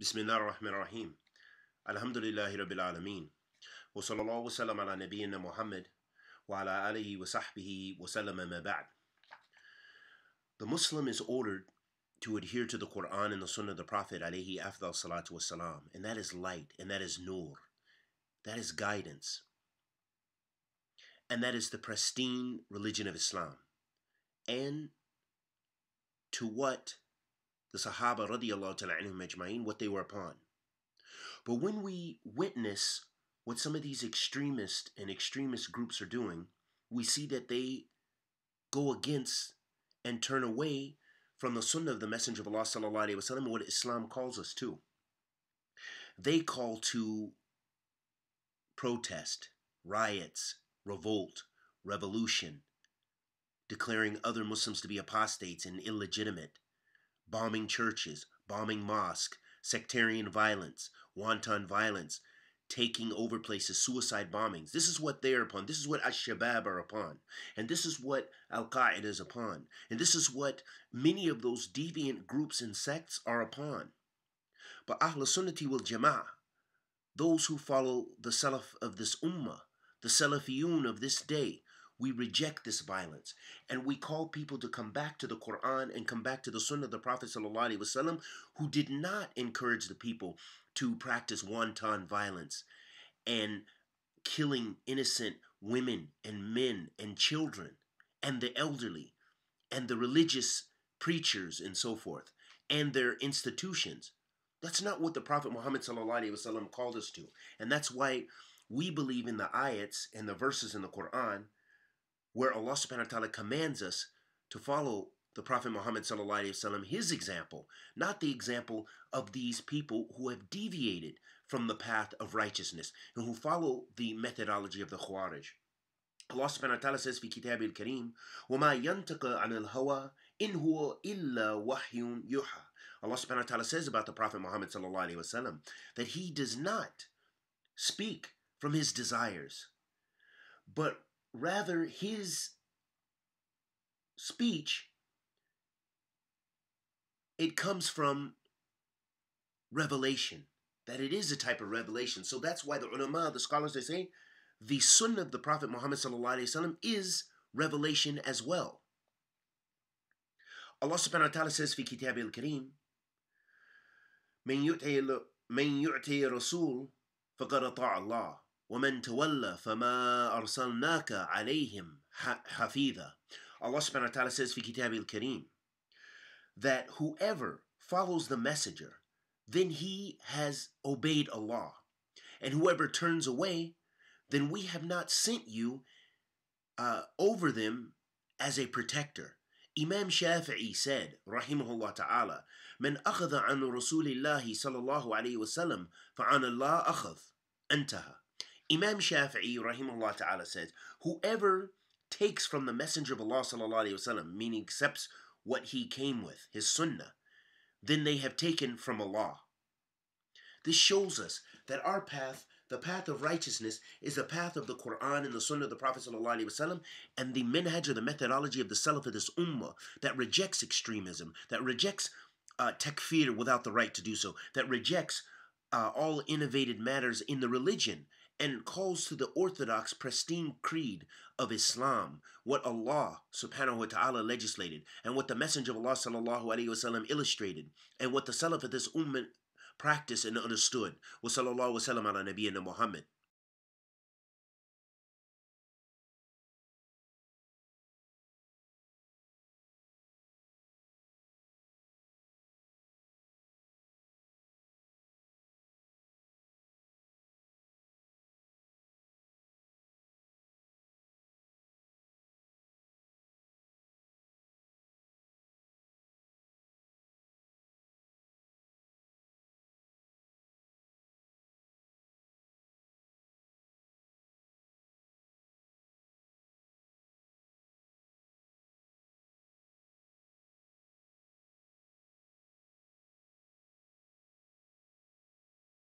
بسم الله الرحمن الرحيم. الحمد لله رب العالمين، وصلى الله وسلم على نبينا محمد وعلى آله وصحبه وسلم. ما بعد. The Muslim is ordered to adhere to the Quran and the Sunnah of the Prophet alayhi afdal salatu wasalam, and that is light, and that is nur, that is guidance, and that is the pristine religion of Islam, and to what the Sahaba radiyallahu ta'ala anhum ajma'in, what they were upon. But when we witness what some of these extremist groups are doing, we see that they go against and turn away from the Sunnah of the Messenger of Allah sallallahu alaihi wasallam and what Islam calls us to. They call to protest, riots, revolt, revolution, declaring other Muslims to be apostates and illegitimate, bombing churches, bombing mosques, sectarian violence, wanton violence, taking over places, suicide bombings. This is what they're upon. This is what al-Shabaab are upon. And this is what al-Qaeda is upon. And this is what many of those deviant groups and sects are upon. But Ahl-Sunnati wal-Jama'ah, those who follow the Salaf of this ummah, the Salafiyun of this day, we reject this violence, and we call people to come back to the Quran and come back to the Sunnah of the Prophet ﷺ, who did not encourage the people to practice wanton violence and killing innocent women and men and children and the elderly and the religious preachers and so forth and their institutions. That's not what the Prophet Muhammad ﷺ called us to, and that's why we believe in the ayats and the verses in the Quran where Allah subhanahu wa ta'ala commands us to follow the Prophet Muhammad sallallahu alaihi wasallam, his example, not the example of these people who have deviated from the path of righteousness and who follow the methodology of the Khawarij. Allah subhanahu wa ta'ala says in Kitab al-Kareem, وَمَا يَنْتَقَ عَنِ الْهَوَىٰ إِنْ هُوَ إِلَّا وَحْيٌ يُحَىٰ. Allah subhanahu wa ta'ala says about the Prophet Muhammad sallallahu alaihi wasallam that he does not speak from his desires, but rather, his speech, it comes from revelation, that it is a type of revelation. So that's why the ulama, the scholars, they say the Sunnah of the Prophet Muhammad sallallahu alaihi wasallam is revelation as well. Allah subhanahu wa ta'ala says in Kitab al-Kareem, "Man yu'ti rasul faqad ata'a Allah." وَمَنْ تَوَلَّ فَمَا أَرْسَلْنَاكَ عَلَيْهِمْ حَفِيظًا. Allah subhanahu wa ta'ala says in Kitab al-Kareem that whoever follows the messenger, then he has obeyed Allah. And whoever turns away, then we have not sent you over them as a protector. Imam Shafi'i said, rahimahullah ta'ala, مَنْ أَخَذَ عَنْ رَسُولِ اللَّهِ صَلَى اللَّهُ عَلَيْهِ وَسَلَّمْ فَعَنَ اللَّهِ أَخَذْ أَنْتَهَا. Imam Shafi'i, rahimahullah ta'ala, says, whoever takes from the Messenger of Allah sallallahu alaihi wasallam, meaning accepts what he came with, his sunnah, then they have taken from Allah. This shows us that our path, the path of righteousness, is the path of the Quran and the Sunnah of the Prophet sallallahu alaihi wasallam, and the minhaj, or the methodology of the Salaf of this ummah, that rejects extremism, that rejects takfeer without the right to do so, that rejects all innovated matters in the religion, and calls to the orthodox, pristine creed of Islam, what Allah subhanahu wa ta'ala legislated, and what the Messenger of Allah sallallahu alayhi wasallam illustrated, and what the Salaf of this ummah practiced and understood. Wa sallallahu wa sallam ala nabiyyina Muhammad.